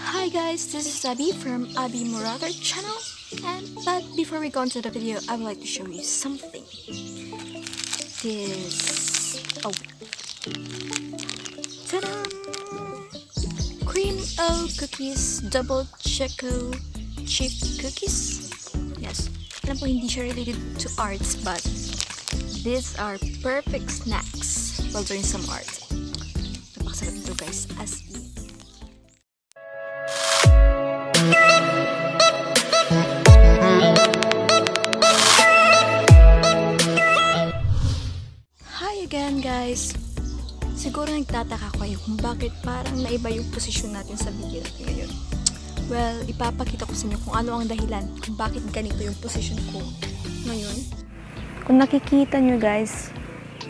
Hi guys, this is Abby from Abby Muradar Channel. But before we go into the video, I would like to show you something. Ta-da! Cream O cookies, double choco chip cookies. Yes, kenapa hindi siya related to arts, but these are perfect snacks while doing some art. Napakasarap ito guys, as again guys, siguro nagtataka kayo kung bakit parang naiba yung posisyon natin sa video natin ngayon. Well, ipapakita ko sa inyo kung ano ang dahilan kung bakit ganito yung posisyon ko ngayon. Kung nakikita nyo guys,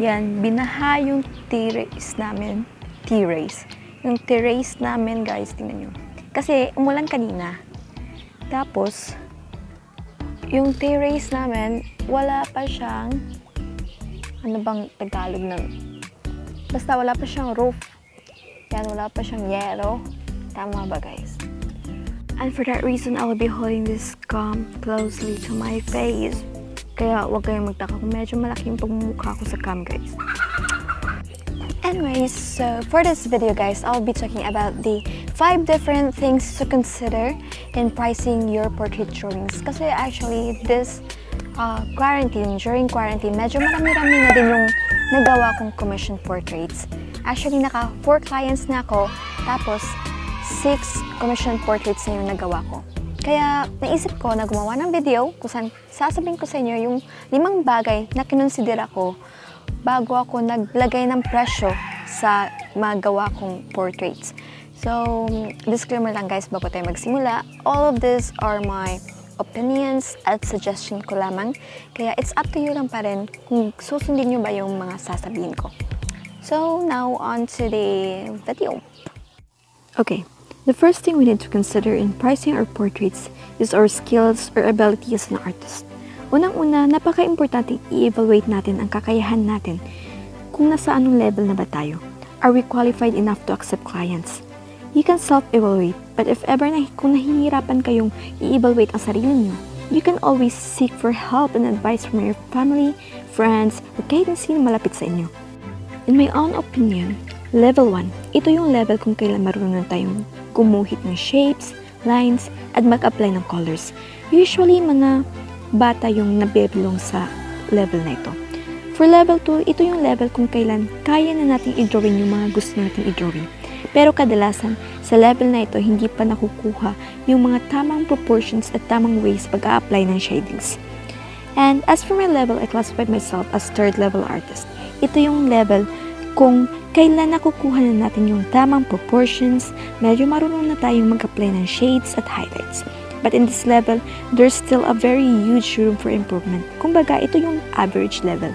yan, binaha yung terrace namin. Yung terrace namin guys, tingnan nyo. Kasi umulan kanina. Tapos, yung terrace namin, wala pa siyang ano bang Tagalog ng... Basta wala pa siyang roof. Yan, wala pa siyang yero. Tama ba guys? And for that reason, I will be holding this cam closely to my face. Kaya huwag kayong magtaka kung medyo malaki yung pagmumukha ko sa cam guys. Anyways, so for this video guys, I'll be talking about the 5 different things to consider in pricing your portrait drawings. Kasi actually, this during quarantine, medyo marami-rami na din yung nagawa kong commission portraits. Actually, naka 4 clients na ako, tapos 6 commission portraits na yung nagawa ko. Kaya, naisip ko na gumawa ng video kung saan sasabihin ko sa inyo yung 5 bagay na kinonsidera ko bago ako naglagay ng presyo sa magawa kong portraits. So, disclaimer lang guys, bago tayo magsimula, all of these are my opinions at suggestion ko lamang. Kaya it's up to you lang pa rin kung susundin nyo ba yung mga sasabihin ko. So, now on to the video. Okay, the first thing we need to consider in pricing our portraits is our skills or ability as an artist. Unang-una, napaka-importante i-evaluate natin ang kakayahan natin kung nasa anong level na ba tayo. Are we qualified enough to accept clients? You can self-evaluate, but if ever kung nahihirapan kayong i-evaluate ang sarili niyo, you can always seek for help and advice from your family, friends, o kahit na sino malapit sa inyo. In my own opinion, level 1, ito yung level kung kailan marunong tayong gumuhit ng shapes, lines, at mag-apply ng colors. Usually, mga bata yung nabibilong sa level na ito. For level 2, ito yung level kung kailan kaya na natin i-drawing yung mga gusto natin i-drawing. Pero kadalasan, sa level na ito, hindi pa nakukuha yung mga tamang proportions at tamang ways pag-a-apply ng shadings. And as for my level, I classified myself as third-level artist. Ito yung level kung kailan nakukuha na natin yung tamang proportions, medyo marunong na tayong mag-apply ng shades at highlights. But in this level, there's still a very huge room for improvement. Kumbaga, ito yung average level.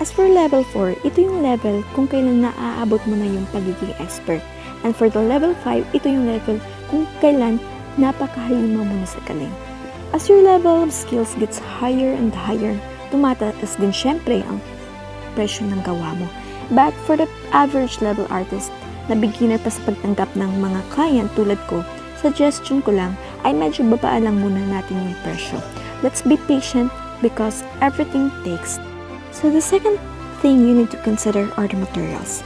As for level 4, ito yung level kung kailan naaabot mo na yung pagiging expert. And for the level 5, ito yung level kung kailan napakahalima mo na sa kaling. As your level of skills gets higher and higher, tumataas din syempre ang presyo ng gawa mo. But for the average level artist na beginner pa sa pagtanggap ng mga client tulad ko, suggestion ko lang ay medyo babaan lang muna natin yung presyo. Let's be patient because everything takes time. So the second thing you need to consider are the materials.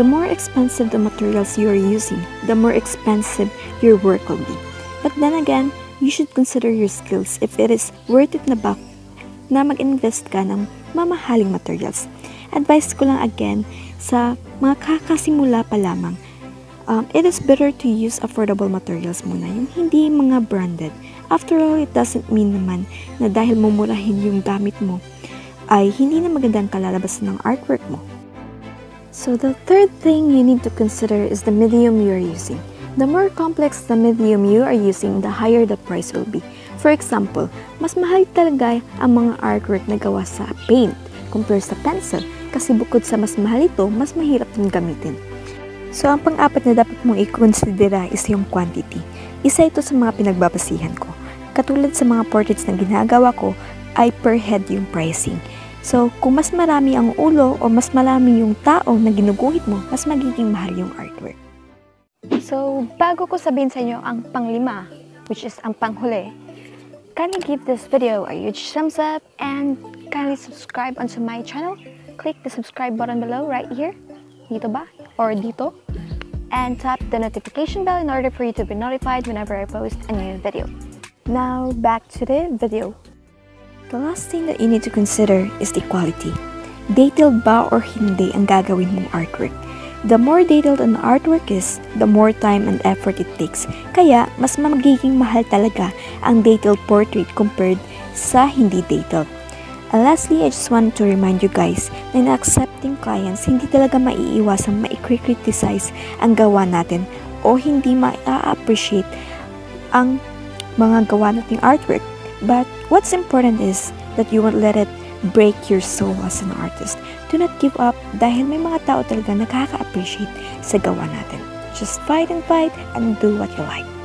The more expensive the materials you are using, the more expensive your work will be. But then again, you should consider your skills if it is worth it na ba na mag-invest ka ng mamahaling materials. Advice ko lang again sa mga kakasimula pa lamang, it is better to use affordable materials muna, yung hindi mga branded. After all, it doesn't mean naman na dahil mumurahin yung gamit mo, ay hindi na magandang kalalabasan ng artwork mo. So the third thing you need to consider is the medium you are using. The more complex the medium you are using, the higher the price will be. For example, mas mahal talaga ang mga artwork na gawa sa paint compared sa pencil kasi bukod sa mas mahal ito, mas mahirap din gamitin. So ang pang-apat na dapat mong i-considera is yung quantity. Isa ito sa mga pinagbabasihan ko. Katulad sa mga portraits na ginagawa ko, ay per head yung pricing. So, kung mas marami ang ulo o mas marami yung tao na ginuguhit mo, mas magiging mahal yung artwork. So, bago ko sabihin sa inyo ang panglima, which is ang panghuli, kindly give this video a huge thumbs up and kindly subscribe onto my channel. Click the subscribe button below right here, dito ba? Or dito? And tap the notification bell in order for you to be notified whenever I post a new video. Now, back to the video. The last thing that you need to consider is the quality. Detailed ba or hindi ang gagawin mong artwork? The more detailed an artwork is, the more time and effort it takes. Kaya, mas magiging mahal talaga ang detailed portrait compared sa hindi detailed. And lastly, I just want to remind you guys na in accepting clients, hindi talaga maiiwasang maikri-criticize ang gawa natin o hindi ma-appreciate ang mga gawa nating artwork. But what's important is that you won't let it break your soul as an artist. Do not give up dahil may mga tao talaga nakaka-appreciate sa gawa natin. Just fight and do what you like.